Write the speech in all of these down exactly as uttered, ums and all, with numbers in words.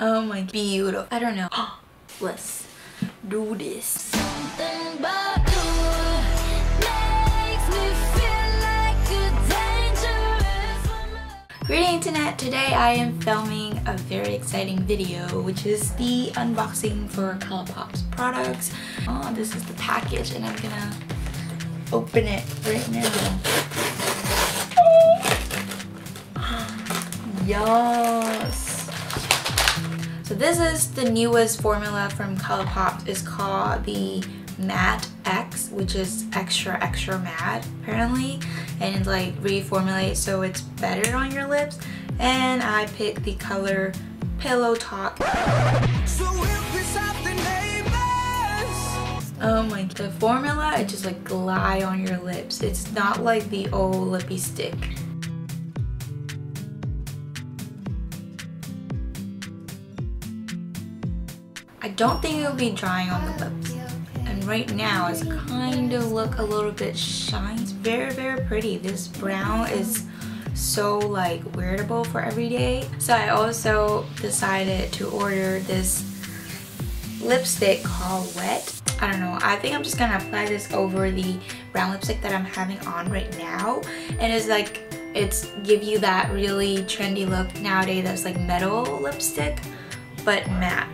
Oh my, beautiful. I don't know. Let's do this. Something about you makes me feel like a dangerous woman. Greeting internet, today I am filming a very exciting video, which is the unboxing for Colourpop's products. Oh, this is the package and I'm gonna open it right now. Yes. So this is the newest formula from Colourpop. It's called the Matte X, which is extra extra matte apparently, and it's like reformulates so it's better on your lips. And I picked the color Pillow Talk. So oh my, the formula, it just like glide on your lips. It's not like the old lippy stick. I don't think it'll be drying on the lips, and right now it's kind of look a little bit shiny. It's very very pretty. This brown is so like wearable for every day. So I also decided to order this lipstick called Wet. I don't know, I think I'm just gonna apply this over the brown lipstick that I'm having on right now, and it's like it's give you that really trendy look nowadays that's like metal lipstick but matte.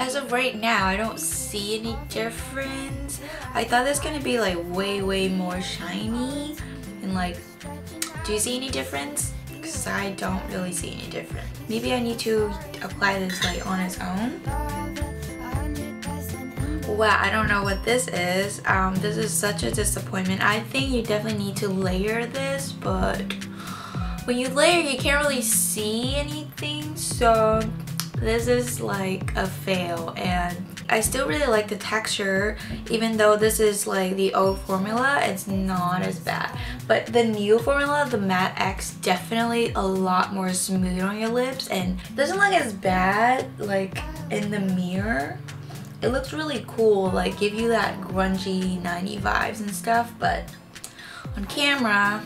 As of right now, I don't see any difference. I thought it's gonna be like way, way more shiny. And like, do you see any difference? Because I don't really see any difference. Maybe I need to apply this like on its own. Wow, I don't know what this is. Um, this is such a disappointment. I think you definitely need to layer this, but when you layer, you can't really see anything, so. This is like a fail, and I still really like the texture. Even though this is like the old formula, it's not as bad. But the new formula, the Matte X, definitely a lot more smooth on your lips and doesn't look as bad like in the mirror. It looks really cool, like give you that grungy nineties vibes and stuff, but on camera,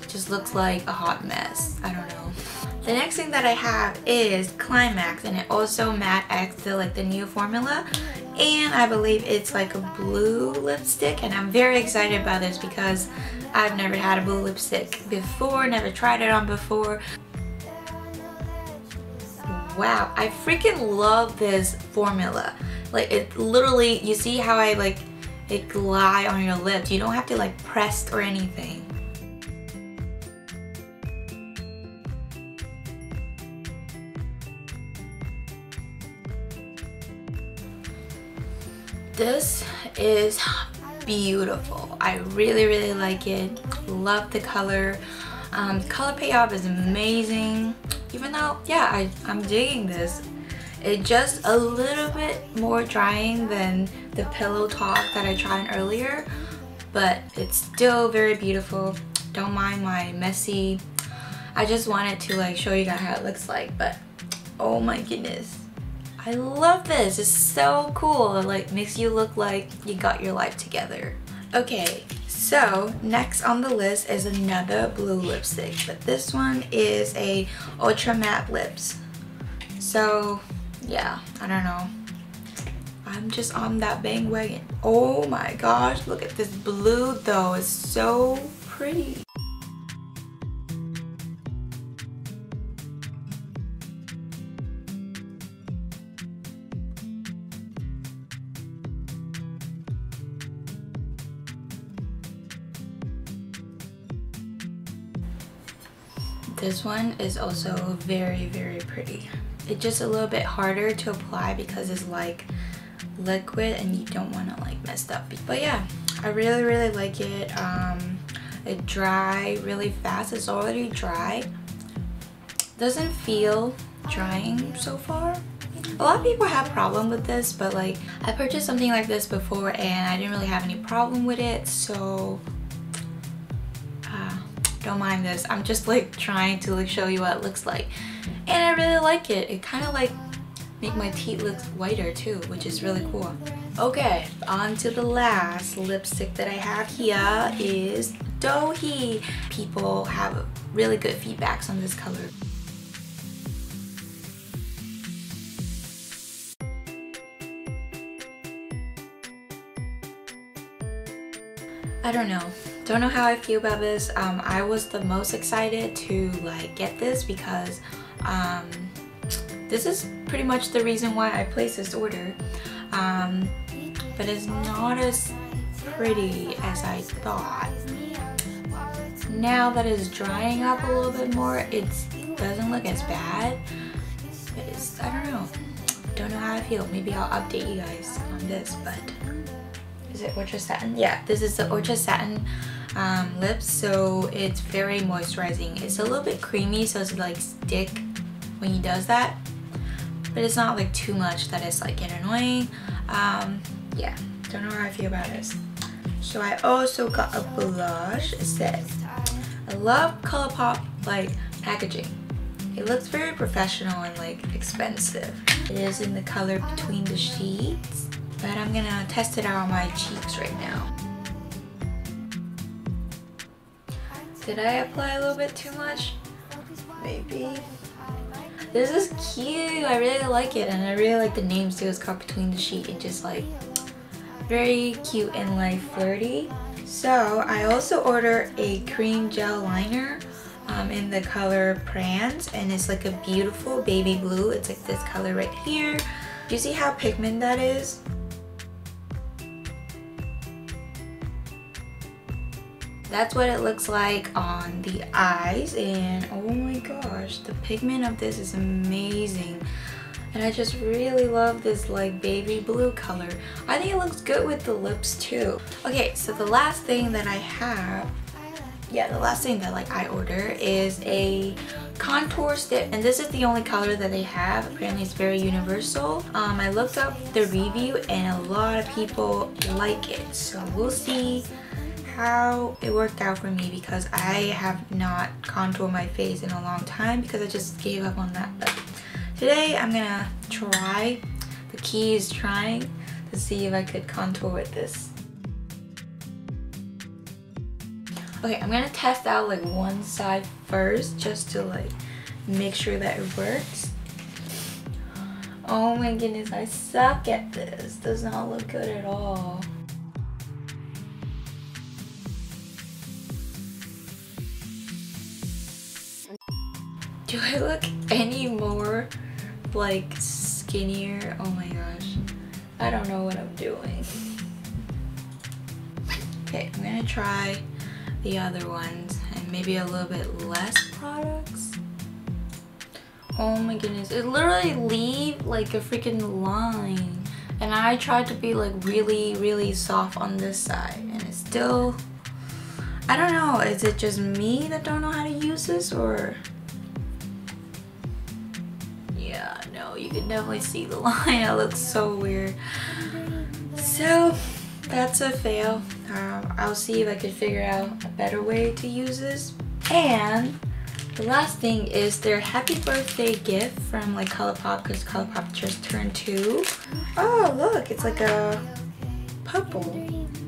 it just looks like a hot mess. I don't know. The next thing that I have is Climax, and it also Matte X, the, like the new formula, and I believe it's like a blue lipstick, and I'm very excited about this because I've never had a blue lipstick before, never tried it on before. Wow, I freaking love this formula. Like it literally, you see how I like it glide on your lips. You don't have to like press or anything. This is beautiful. I really really like it. Love the color. Um, color payoff is amazing. Even though, yeah, I, I'm digging this. It's just a little bit more drying than the Pillow Talk that I tried earlier, but it's still very beautiful. Don't mind my messy. I just wanted to like show you guys how it looks like, but oh my goodness. I love this, it's so cool. It like makes you look like you got your life together. Okay, so next on the list is another blue lipstick, but this one is a ultra matte lips. So yeah, I don't know. I'm just on that bandwagon. Oh my gosh, look at this blue though, it's so pretty. This one is also very very pretty. It's just a little bit harder to apply because it's like liquid and you don't want to like mess up, but yeah, I really really like it. Um, it dries really fast. It's already dry, doesn't feel drying so far. A lot of people have problem with this, but like I purchased something like this before and I didn't really have any problem with it, so don't mind this. I'm just like trying to like show you what it looks like, and I really like it. It kind of like make my teeth look whiter too, which is really cool. Okay, on to the last lipstick that I have here is Dohee. People have really good feedbacks on this color. I don't know. Don't know how I feel about this. Um, I was the most excited to like get this because um, this is pretty much the reason why I placed this order. Um, but it's not as pretty as I thought. Now that it's drying up a little bit more, it doesn't look as bad, but it's, I don't know, don't know how I feel. Maybe I'll update you guys on this, but is it Orchard Satin? Yeah, this is the Orchard Satin um, lips, so it's very moisturizing. It's a little bit creamy, so it's like stick when he does that, but it's not like too much that it's like getting annoying. Um, yeah, don't know how I feel about this. So I also got a blush. It says, I love Colourpop like packaging. It looks very professional and like expensive. It is in the color Between the Sheets, but I'm gonna test it out on my cheeks right now. Did I apply a little bit too much? Maybe. This is cute, I really like it, and I really like the name too. It's called Between the Sheet and just like very cute and like flirty. So I also ordered a cream gel liner um, in the color Prance, and it's like a beautiful baby blue. It's like this color right here. Do you see how pigmented that is? That's what it looks like on the eyes, and oh my gosh, the pigment of this is amazing, and I just really love this like baby blue color. I think it looks good with the lips too. Okay, so the last thing that I have, yeah, the last thing that like I order is a contour stick, and this is the only color that they have. Apparently it's very universal. Um, I looked up the review and a lot of people like it, so we'll see how it worked out for me because I have not contoured my face in a long time because I just gave up on that. But today I'm gonna try, the key is trying, to see if I could contour with this. Okay, I'm gonna test out like one side first just to like make sure that it works. Oh my goodness, I suck at this. Does not look good at all. Do I look any more like skinnier? Oh my gosh, I don't know what I'm doing. Okay, I'm gonna try the other ones and maybe a little bit less products. Oh my goodness, it literally leaves like a freaking line, and I tried to be like really really soft on this side and it's still, I don't know, is it just me that don't know how to use this or? Yeah, no, you can definitely see the line. It looks so weird. So that's a fail. Um, I'll see if I can figure out a better way to use this. And the last thing is their happy birthday gift from like Colourpop, because Colourpop just turned two. Oh look, it's like a purple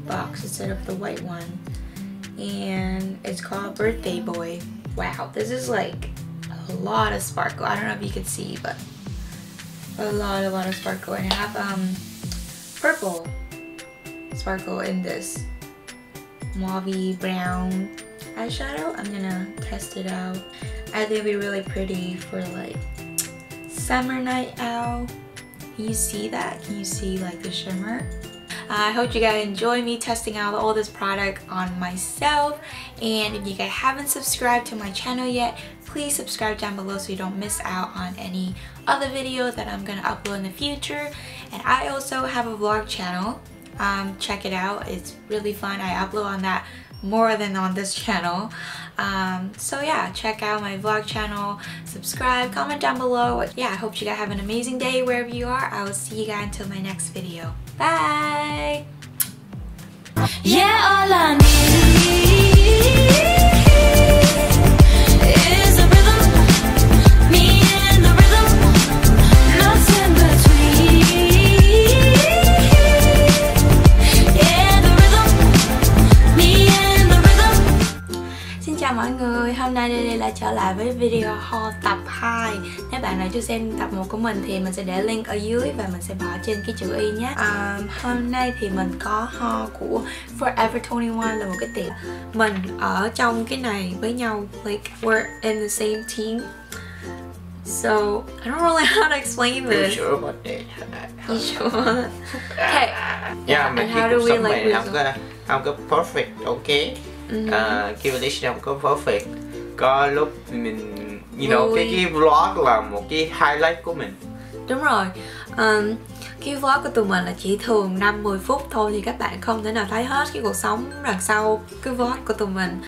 box instead of the white one. And it's called Birthday Boy. Wow, this is like a lot of sparkle. I don't know if you can see, but a lot a lot of sparkle, and I have um purple sparkle in this mauvey brown eyeshadow. I'm gonna test it out. I think it'd be really pretty for like summer night out. Can you see that? Can you see like the shimmer? I hope you guys enjoy me testing out all this product on myself, and if you guys haven't subscribed to my channel yet, please subscribe down below so you don't miss out on any other videos that I'm going to upload in the future. And I also have a vlog channel, um, check it out, it's really fun. I upload on that more than on this channel. Um, so yeah, check out my vlog channel, subscribe, comment down below. Yeah, I hope you guys have an amazing day wherever you are. I will see you guys until my next video. Bye! Yeah, all I need is a rhythm, me and the rhythm, nothing between. mọi người, hôm nay đây là trở lại với video haul tập hai. Nếu bạn nào chưa xem tập một của mình thì mình sẽ để link ở dưới và mình sẽ bỏ trên cái chữ y nhé. À, hôm nay thì mình có haul của Forever twenty-one, là một cái tiệm mình ở trong cái này với nhau, like we're in the same team. So I don't really know how to explain this. You sure about that? You sure? Okay. Yeah, and how do we like? I'm gonna, I'm gonna perfect, okay? Cái list này không có perfect. Có lúc mình, you know, cái cái vlog là một cái highlight của mình. Đúng rồi. Um, cái vlog của tụi mình là chỉ thường năm mười phút thôi thì các bạn không thể nào thấy hết cái cuộc sống đằng sau cái vlog của tụi mình.